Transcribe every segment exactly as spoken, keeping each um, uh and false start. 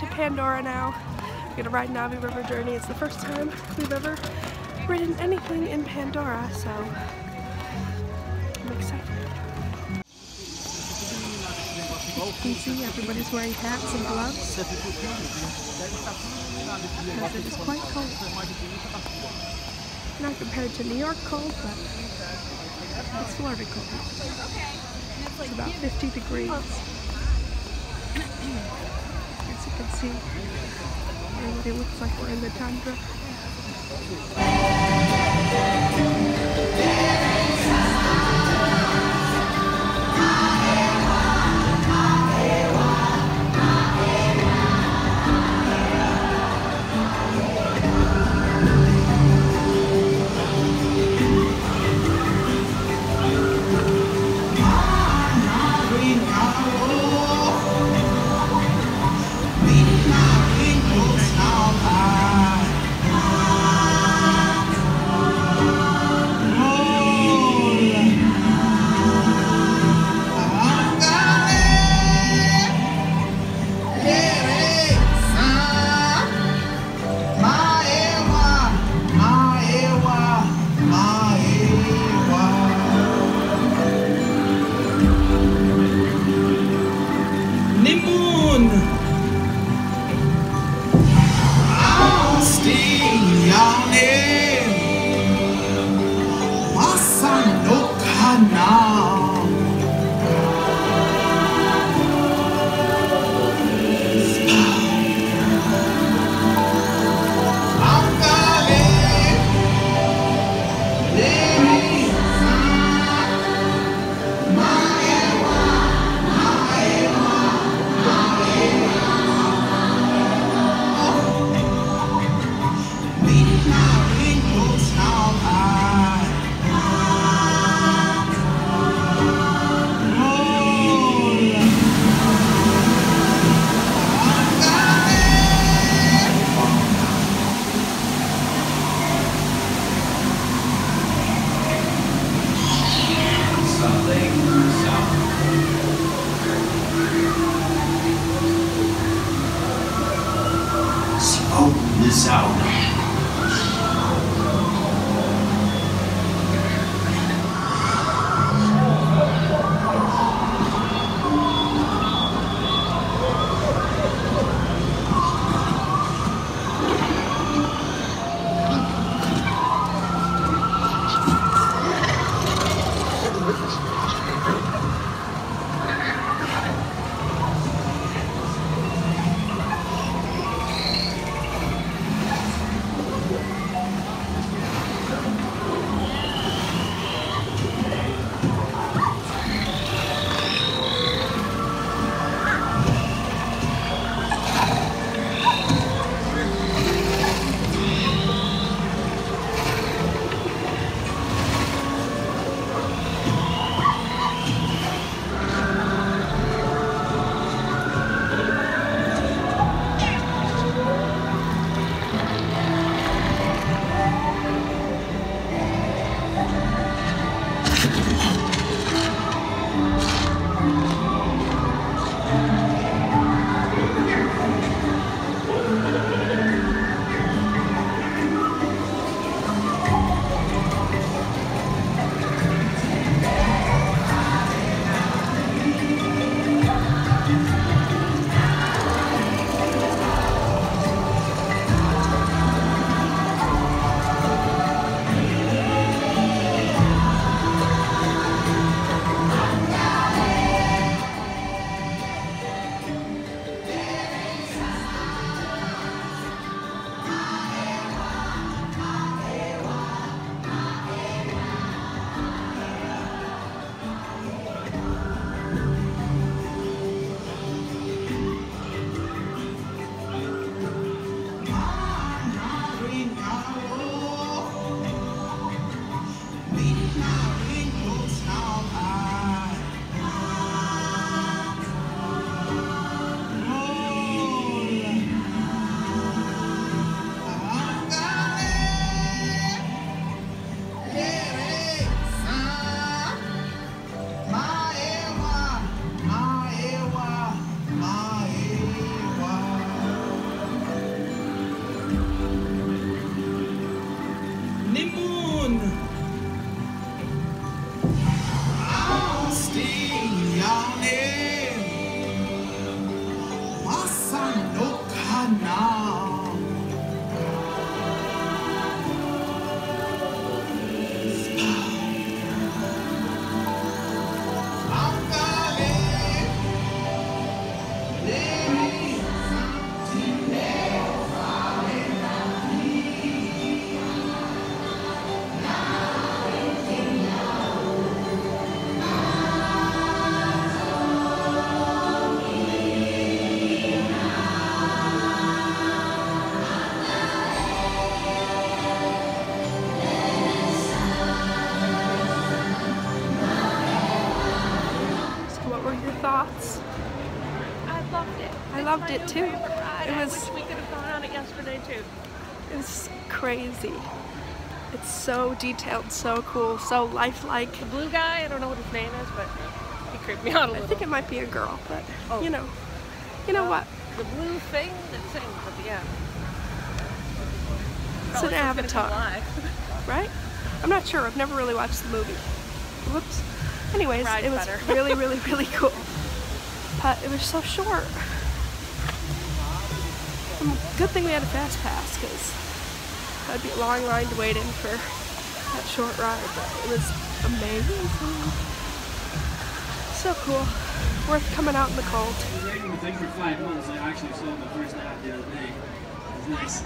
to Pandora now. We're gonna ride Na'vi River Journey. It's the first time we've ever ridden anything in Pandora, so I'm excited. You can see everybody's wearing hats and gloves because it is quite cold. Not compared to New York cold, but it's Florida cold. It's about fifty degrees. As you can see, and it looks like we're in the tundra. loved it too. It was. I wish we could have gone on it yesterday too. It was crazy. It's so detailed, so cool, so lifelike. The blue guy, I don't know what his name is, but he creeped me out a little. I think it might be a girl, but oh. you know, you know uh, what? The blue thing that sings at the end. It's an Avatar, right? I'm not sure. I've never really watched the movie. Whoops. Anyways, Ride it was better. really, really, really cool. But it was so short. And good thing we had a fast pass, because that'd be a long line to wait in for that short ride. But it was amazing. So cool. Worth coming out in the cold. Thanks for five months. I actually sold the first half the other day. It was nice.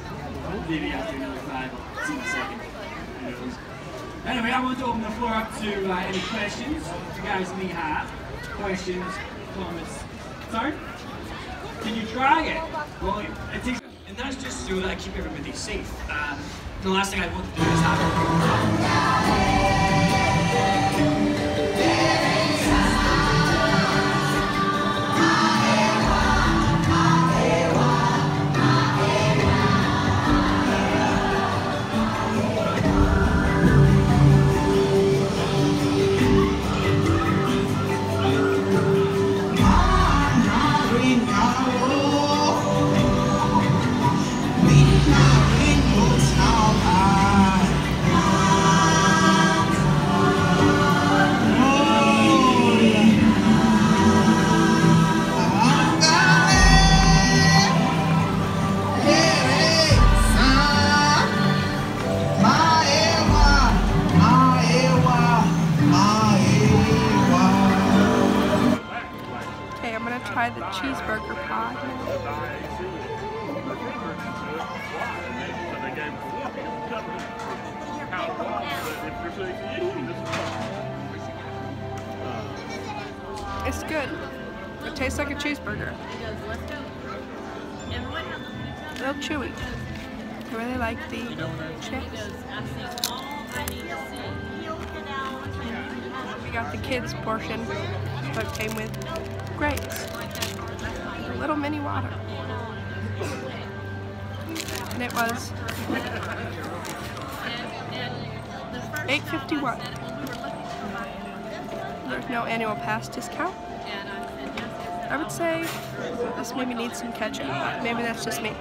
Maybe after another five, it's in the second. Anyway, I want to open the floor up to uh, any questions you guys may have. Questions, comments. Sorry? Can you try it? Well, it takes. And that's just so that I keep everybody safe. Uh, the last thing I want to do is have everybody. The cheeseburger pod. It's good. It tastes like a cheeseburger. A little chewy. I really like the chips. We got the kids portion, but it came with grapes. Little mini water. And it was eight fifty-one. There's no annual pass discount. I would say this maybe needs some ketchup, but maybe that's just me.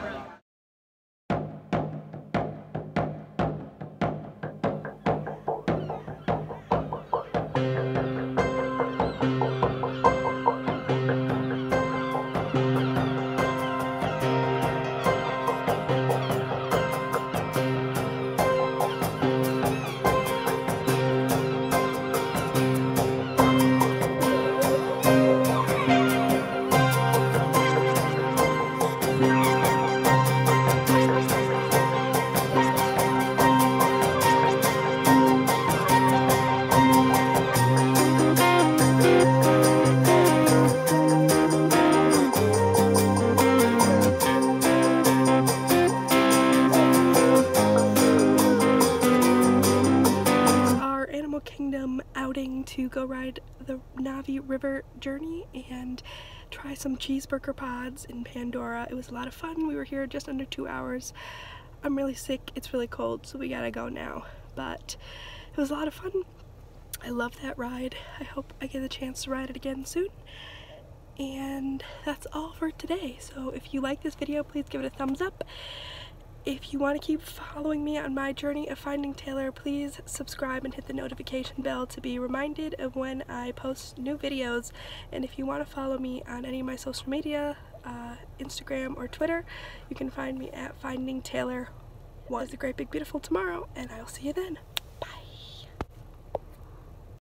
To go ride the Na'vi River Journey and try some cheeseburger pods in Pandora. It was a lot of fun. We were here just under two hours. I'm really sick. It's really cold, so we gotta go now. But it was a lot of fun. I love that ride. I hope I get the chance to ride it again soon. And that's all for today. So if you like this video, please give it a thumbs up. If you want to keep following me on my journey of finding Taylor, please subscribe and hit the notification bell to be reminded of when I post new videos. And if you want to follow me on any of my social media, uh, Instagram or Twitter, you can find me at FindingTaylor. Well, it's a great big beautiful tomorrow, and I'll see you then.